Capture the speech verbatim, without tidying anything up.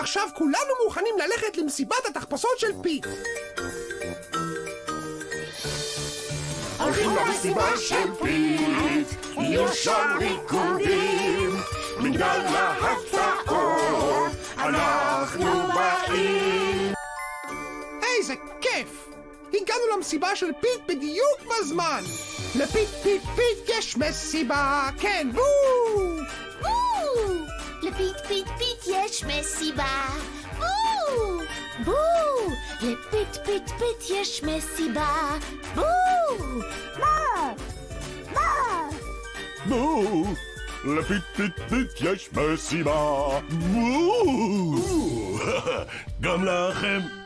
עכשיו כולנו מוכנים ללכת למסיבת התחפשות של פיט. הולכים למסיבה של פיט, יש שם ריקודים, מגדל ההפתעות, אנחנו באים. איזה כיף! הגענו למסיבה של פיט בדיוק בזמן. לפיט פיט פיט יש מסיבה, כן, בואו! בואו! לפיט פיט פיט יש מסיבה, בואו! בואו! לפיט פיט פיט יש מסיבה, בואו! מה? מה? בואו! לפיט פיט פיט יש מסיבה, בואו! גם לכם!